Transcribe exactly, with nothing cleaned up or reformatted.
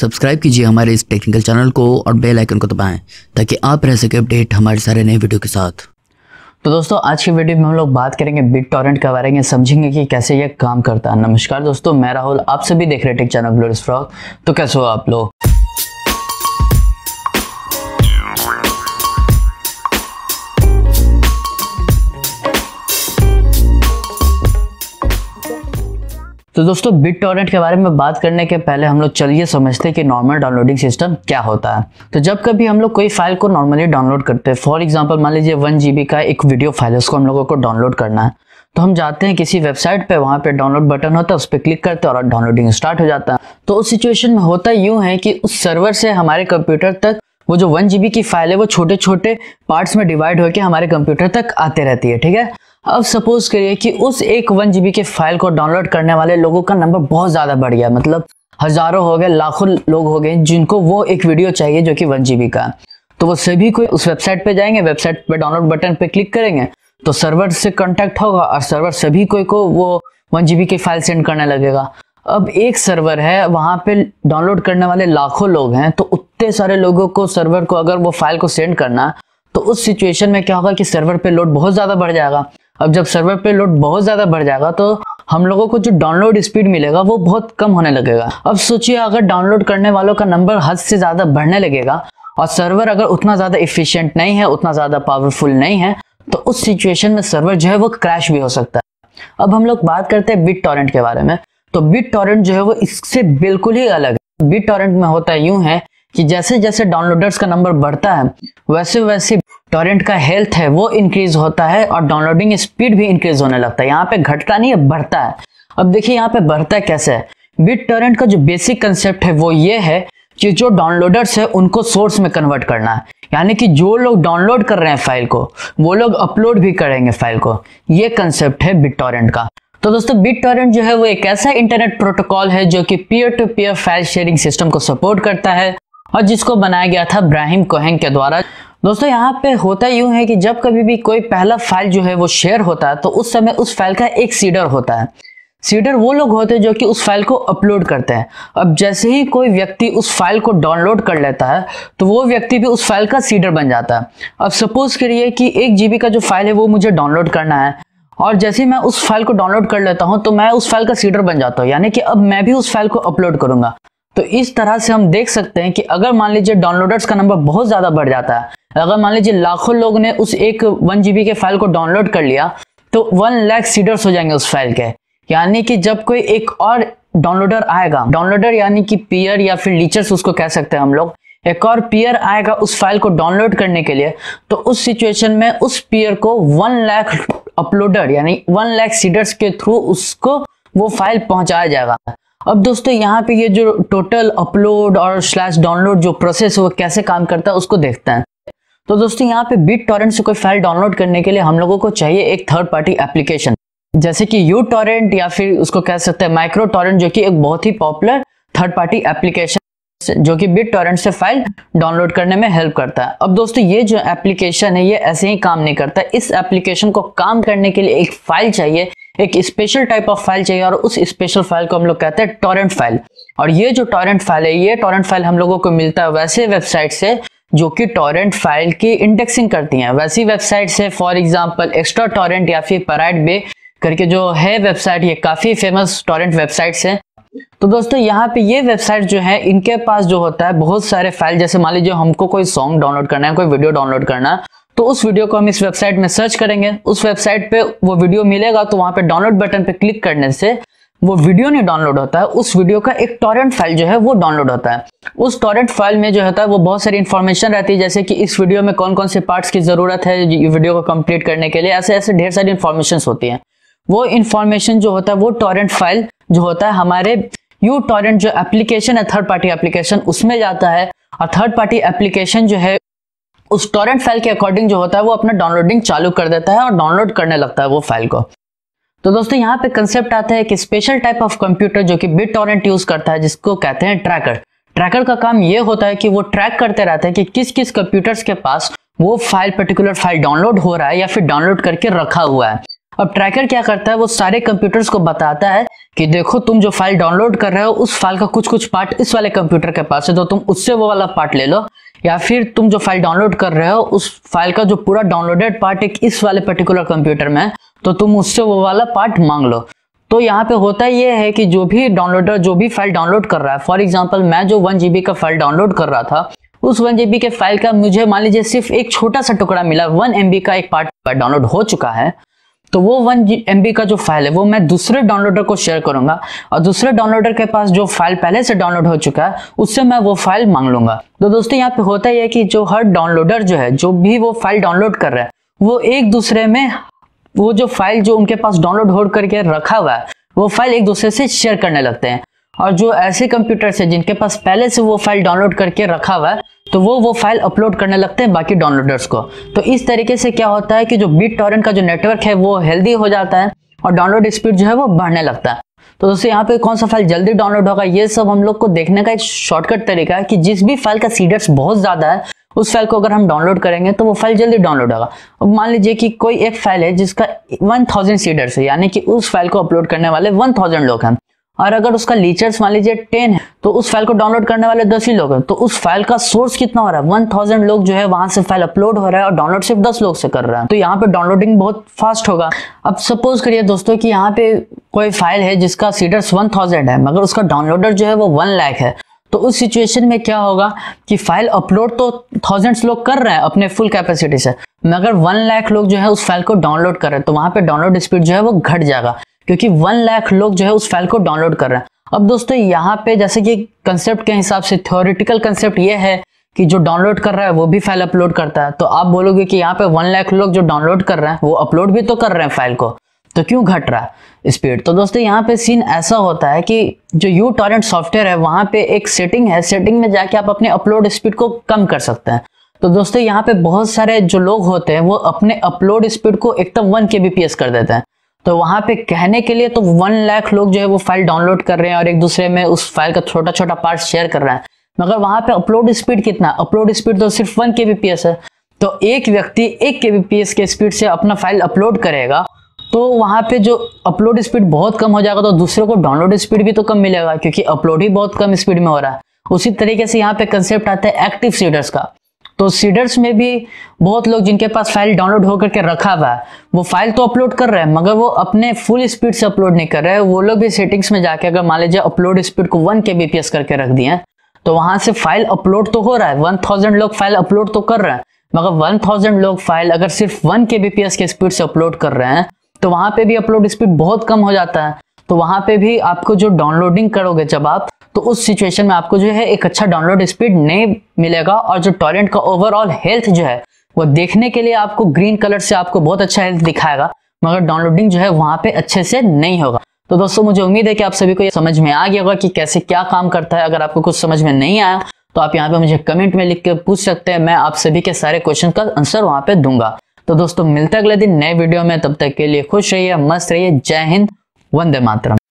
Subscribe कीजिए हमारे इस टेक्निकल चैनल को और बेल आइकन को दबाएं ताकि आप रह सके अपडेट हमारे सारे नए वीडियो के साथ। तो दोस्तों आज की वीडियो में हम लोग बात करेंगे बिट टॉरेंट के बारे में, समझेंगे कि कैसे ये काम करता है। नमस्कार दोस्तों, मैं राहुल, आप सभी देख रहे टेक चैनल ग्लोरियस फ्रॉग। तो कैसे हो आप लोग? तो दोस्तों बिट टॉरेंट के बारे में बात करने के पहले हम लोग चलिए समझते हैं कि नॉर्मल डाउनलोडिंग सिस्टम क्या होता है। तो जब कभी हम लोग कोई फाइल को नॉर्मली डाउनलोड करते हैं, फॉर एग्जांपल मान लीजिए वन जीबी का एक वीडियो फाइल है, उसको हम लोगों को डाउनलोड करना है, तो हम जाते हैं किसी वेबसाइट पे, वहाँ पे डाउनलोड बटन होता है, उस पर क्लिक करते हैं और डाउनलोडिंग स्टार्ट हो जाता है। तो उस सिचुएशन में होता यूँ है कि उस सर्वर से हमारे कंप्यूटर तक वो जो वन जीबी की फाइल है वो छोटे छोटे पार्ट्स में डिवाइड होकर हमारे कंप्यूटर तक आते रहती है, ठीक है। अब सपोज करिए कि उस एक वन जीबी के फाइल को डाउनलोड करने वाले लोगों का नंबर बहुत ज़्यादा बढ़ गया, मतलब हज़ारों हो गए, लाखों लोग हो गए जिनको वो एक वीडियो चाहिए जो कि वन जीबी का। तो वो सभी कोई उस वेबसाइट पे जाएंगे, वेबसाइट पे डाउनलोड बटन पे क्लिक करेंगे, तो सर्वर से कॉन्टैक्ट होगा और सर्वर सभी कोई को वो वन जीबी की फाइल सेंड करने लगेगा। अब एक सर्वर है, वहाँ पे डाउनलोड करने वाले लाखों लोग हैं, तो उतने सारे लोगों को सर्वर को अगर वो फाइल को सेंड करना, तो उस सिचुएशन में क्या होगा कि सर्वर पे लोड बहुत ज़्यादा बढ़ जाएगा। अब जब सर्वर पे लोड बहुत ज़्यादा बढ़ जाएगा तो हम लोगों को जो डाउनलोड स्पीड मिलेगा वो बहुत कम होने लगेगा। अब सोचिए अगर डाउनलोड करने वालों का नंबर हद से ज़्यादा बढ़ने लगेगा और सर्वर अगर उतना ज़्यादा एफिशिएंट नहीं है, उतना ज़्यादा पावरफुल नहीं है, तो उस सिचुएशन में सर्वर जो है वो क्रैश भी हो सकता है। अब हम लोग बात करते हैं बिट टॉरेंट के बारे में। तो बिट टॉरेंट जो है वो इससे बिल्कुल ही अलग है। बिट टॉरेंट में होता यूँ है कि जैसे जैसे डाउनलोडर्स का नंबर बढ़ता है वैसे वैसे टॉरेंट का हेल्थ है वो इंक्रीज होता है और डाउनलोडिंग स्पीड भी इंक्रीज होने लगता है। यहाँ पे घटता नहीं है, बढ़ता है। अब देखिए यहाँ पे बढ़ता है कैसे है। बिट टॉरेंट का जो बेसिक कंसेप्ट है वो ये है कि जो डाउनलोडर्स है उनको सोर्स में कन्वर्ट करना है, यानी कि जो लोग डाउनलोड कर रहे हैं फाइल को वो लोग अपलोड भी करेंगे फाइल को। ये कंसेप्ट है बिट टॉरेंट का। तो दोस्तों बिट टॉरेंट जो है वो एक ऐसा इंटरनेट प्रोटोकॉल है जो कि peer to peer file sharing system को सपोर्ट करता है और जिसको बनाया गया था ब्राहिम कोहेन के द्वारा। दोस्तों यहाँ पे होता यूँ है कि जब कभी भी कोई पहला फाइल जो है वो शेयर होता है तो उस समय उस फाइल का एक सीडर होता है। सीडर वो लोग होते हैं जो कि उस फाइल को अपलोड करते हैं। अब जैसे ही कोई व्यक्ति उस फाइल को डाउनलोड कर लेता है तो वो व्यक्ति भी उस फाइल का सीडर बन जाता है। अब सपोज करिए कि एक जीबी का जो फाइल है वो मुझे डाउनलोड करना है और जैसे ही मैं उस फाइल को डाउनलोड कर लेता हूँ तो मैं उस फाइल का सीडर बन जाता हूँ, यानी कि अब मैं भी उस फाइल को अपलोड करूँगा। तो इस तरह से हम देख सकते हैं कि अगर मान लीजिए डाउनलोडर्स का नंबर बहुत ज़्यादा बढ़ जाता है, अगर मान लीजिए लाखों लोग ने उस एक वन जीबी के फाइल को डाउनलोड कर लिया तो वन लाख सीडर्स हो जाएंगे उस फाइल के, यानी कि जब कोई एक और डाउनलोडर आएगा, डाउनलोडर यानी कि पीयर या फिर लीचर्स उसको कह सकते हैं हम लोग, एक और पीयर आएगा उस फाइल को डाउनलोड करने के लिए, तो उस सिचुएशन में उस पीयर को वन लाख अपलोडर यानी वन लाख सीडर्स के थ्रू उसको वो फाइल पहुँचाया जाएगा। अब दोस्तों यहाँ पे ये जो टोटल अपलोड और स्लैश डाउनलोड जो प्रोसेस है वो कैसे काम करता है उसको देखते हैं। तो दोस्तों यहाँ पे बिट टॉरेंट से कोई फाइल डाउनलोड करने के लिए हम लोगों को चाहिए एक थर्ड पार्टी एप्लीकेशन, जैसे कि uTorrent या फिर उसको कह सकते हैं माइक्रो टॉरेंट, जो कि एक बहुत ही पॉपुलर थर्ड पार्टी एप्लीकेशन जो कि बिट टॉरेंट से फाइल डाउनलोड करने में हेल्प करता है। अब दोस्तों ये जो एप्लीकेशन है ये ऐसे ही काम नहीं करता। इस एप्लीकेशन को काम करने के लिए एक फाइल चाहिए, एक स्पेशल टाइप ऑफ फाइल चाहिए और उस स्पेशल फाइल को हम लोग कहते हैं टॉरेंट फाइल। और ये जो टॉरेंट फाइल है, ये टॉरेंट फाइल हम लोगों को मिलता है वैसे वेबसाइट से जो कि टॉरेंट फाइल की इंडेक्सिंग करती हैं, वैसी वेबसाइट से। फॉर एग्जांपल ExtraTorrent या फिर Pirate Bay करके जो है वेबसाइट, ये काफ़ी फेमस टॉरेंट वेबसाइट्स हैं। तो दोस्तों यहाँ पे ये वेबसाइट जो है इनके पास जो होता है बहुत सारे फाइल, जैसे मान लीजिए हमको कोई सॉन्ग डाउनलोड करना है, कोई वीडियो डाउनलोड करना है, तो उस वीडियो को हम इस वेबसाइट में सर्च करेंगे, उस वेबसाइट पे वो वीडियो मिलेगा, तो वहाँ पे डाउनलोड बटन पे क्लिक करने से वो वीडियो नहीं डाउनलोड होता है, उस वीडियो का एक टॉरेंट फाइल जो है वो डाउनलोड होता है। उस टॉरेंट फाइल में जो होता है वो बहुत सारी इन्फॉर्मेशन रहती है, जैसे कि इस वीडियो में कौन कौन से पार्ट्स की ज़रूरत है वीडियो को कम्प्लीट करने के लिए, ऐसे ऐसे ढेर सारी इन्फॉर्मेशन होती हैं। वो इन्फॉर्मेशन जो होता है वो टॉरेंट फाइल जो होता है हमारे uTorrent जो एप्लीकेशन है, थर्ड पार्टी एप्लीकेशन, उसमें जाता है और थर्ड पार्टी एप्लीकेशन जो है उस टॉरेंट फाइल के अकॉर्डिंग जो होता है वो अपना डाउनलोडिंग चालू कर देता है और डाउनलोड करने लगता है वो फाइल को। तो दोस्तों यहाँ पे कंसेप्ट आता है कि स्पेशल टाइप ऑफ कंप्यूटर जो कि बिट टॉरेंट यूज करता है, जिसको कहते हैं ट्रैकर। ट्रैकर का काम ये होता है कि वो ट्रैक करते रहता है कि किस किस कंप्यूटर्स के पास वो फाइल, पर्टिकुलर फाइल डाउनलोड हो रहा है या फिर डाउनलोड करके रखा हुआ है। अब ट्रैकर क्या करता है, वो सारे कंप्यूटर्स को बताता है कि देखो तुम जो फाइल डाउनलोड कर रहे हो उस फाइल का कुछ कुछ पार्ट इस वाले कंप्यूटर के पास है, तो तुम उससे वो वाला पार्ट ले लो, या फिर तुम जो फाइल डाउनलोड कर रहे हो उस फाइल का जो पूरा डाउनलोडेड पार्ट एक इस वाले पर्टिकुलर कंप्यूटर में है, तो तुम उससे वो वाला पार्ट मांग लो। तो यहाँ पे होता ये है कि जो भी डाउनलोडर जो भी फाइल डाउनलोड कर रहा है, फॉर एग्जाम्पल मैं जो वन जी बी का फाइल डाउनलोड कर रहा था, उस वन जी बी के फाइल का मुझे मान लीजिए सिर्फ एक छोटा सा टुकड़ा मिला, वन एम बी का एक पार्ट डाउनलोड हो चुका है, तो वो वन एम बी का जो फाइल है वो मैं दूसरे डाउनलोडर को शेयर करूंगा, और दूसरे डाउनलोडर के पास जो फाइल पहले से डाउनलोड हो चुका है उससे मैं वो फाइल मांग लूंगा। तो दोस्तों यहाँ पे होता है कि जो हर डाउनलोडर जो है, जो भी वो फाइल डाउनलोड कर रहा है, वो एक दूसरे में वो जो फाइल जो उनके पास डाउनलोड हो करके रखा हुआ है वो फाइल एक दूसरे से शेयर करने लगते हैं, और जो ऐसे कंप्यूटर्स है जिनके पास पहले से वो फाइल डाउनलोड करके रखा हुआ है तो वो वो फाइल अपलोड करने लगते हैं बाकी डाउनलोडर्स को। तो इस तरीके से क्या होता है कि जो बिट टॉरेंट का जो नेटवर्क है वो हेल्दी हो जाता है और डाउनलोड स्पीड जो है वो बढ़ने लगता है। तो दोस्तों यहाँ पे कौन सा फाइल जल्दी डाउनलोड होगा ये सब हम लोग को देखने का एक शॉर्टकट तरीका है कि जिस भी फाइल का सीडर्स बहुत ज़्यादा है उस फाइल को अगर हम डाउनलोड करेंगे तो वो फाइल जल्दी डाउनलोड होगा। अब मान लीजिए कि कोई एक फाइल है जिसका वन थाउजेंड सीडर्स है, यानी कि उस फाइल को अपलोड करने वाले वन थाउजेंड लोग हैं, और अगर उसका लीचर्स मान लीजिए टेन है तो उस फाइल को डाउनलोड करने वाले दस ही लोग हैं। तो उस फाइल का सोर्स कितना हो रहा है, वन थाउजेंड लोग जो है वहां से फाइल अपलोड हो रहा है और डाउनलोड सिर्फ दस लोग से कर रहा है, तो यहाँ पे डाउनलोडिंग बहुत फास्ट होगा। अब सपोज करिए दोस्तों कि यहाँ पे कोई फाइल है जिसका सीडर्स वन थाउजेंड है मगर उसका डाउनलोडर जो है वो वन लाख है, तो उस सिचुएशन में क्या होगा कि फाइल अपलोड तो थाउजेंड्स लोग कर रहे हैं अपने फुल कैपेसिटी से, मगर वन लाख लोग जो है उस फाइल को डाउनलोड कर रहे हैं, तो वहां पे डाउनलोड स्पीड जो है वो घट जाएगा क्योंकि वन लाख लोग जो है उस फाइल को डाउनलोड कर रहे हैं। अब दोस्तों यहाँ पे जैसे कि कंसेप्ट के हिसाब से थ्योरेटिकल कंसेप्ट ये है कि जो डाउनलोड कर रहा है वो भी फाइल अपलोड करता है, तो आप बोलोगे कि यहाँ पे वन लाख लोग जो डाउनलोड कर रहे हैं वो अपलोड भी तो कर रहे हैं फाइल को, तो क्यों घट रहा है स्पीड। तो दोस्तों यहाँ पे सीन ऐसा होता है कि जो uTorrent सॉफ्टवेयर है वहाँ पे एक सेटिंग है, सेटिंग में जाके आप अपने अपलोड स्पीड को कम कर सकते हैं। तो दोस्तों यहाँ पे बहुत सारे जो लोग होते हैं वो अपने अपलोड स्पीड को एकदम one K B P S कर देते हैं, तो वहाँ पे कहने के लिए तो वन लाख लोग जो है वो फाइल डाउनलोड कर रहे हैं और एक दूसरे में उस फाइल का छोटा छोटा पार्ट शेयर कर रहे हैं, मगर वहाँ पे अपलोड स्पीड कितना, अपलोड स्पीड तो सिर्फ one K B P S है, तो एक व्यक्ति एक के बी पी एस के स्पीड से अपना फाइल अपलोड करेगा तो वहाँ पे जो अपलोड स्पीड बहुत कम हो जाएगा, तो दूसरे को डाउनलोड स्पीड भी तो कम मिलेगा क्योंकि अपलोड ही बहुत कम स्पीड में हो रहा है। उसी तरीके से यहाँ पे कंसेप्ट आता है एक्टिव सीडर्स का, तो सीडर्स में भी बहुत लोग जिनके पास फाइल डाउनलोड होकर के रखा हुआ है वो फाइल तो अपलोड कर रहे हैं मगर वो अपने फुल स्पीड से अपलोड नहीं कर रहे हैं, वो लोग भी सेटिंग्स में जाके अगर मान लीजिए अपलोड स्पीड को one K B P S करके रख दिए तो वहाँ से फाइल अपलोड तो हो रहा है, वन थाउजेंड लोग फाइल अपलोड तो कर रहे हैं मगर वन थाउजेंड लोग फाइल अगर सिर्फ one K B P S के स्पीड से अपलोड कर रहे हैं तो वहाँ पे भी अपलोड स्पीड बहुत कम हो जाता है, तो वहाँ पे भी आपको जो डाउनलोडिंग करोगे जब आप, तो उस सिचुएशन में आपको जो है एक अच्छा डाउनलोड स्पीड नहीं मिलेगा। और जो टॉरेंट का ओवरऑल हेल्थ जो है वो देखने के लिए आपको ग्रीन कलर से आपको बहुत अच्छा हेल्थ दिखाएगा मगर डाउनलोडिंग जो है वहाँ पे अच्छे से नहीं होगा। तो दोस्तों मुझे उम्मीद है कि आप सभी को ये समझ में आ गया होगा कि कैसे क्या काम करता है। अगर आपको कुछ समझ में नहीं आया तो आप यहाँ पे मुझे कमेंट में लिख के पूछ सकते हैं, मैं आप सभी के सारे क्वेश्चन का आंसर वहाँ पे दूंगा। तो दोस्तों मिलते हैं अगले दिन नए वीडियो में, तब तक के लिए खुश रहिए, मस्त रहिए, जय हिंद, वंदे मातरम।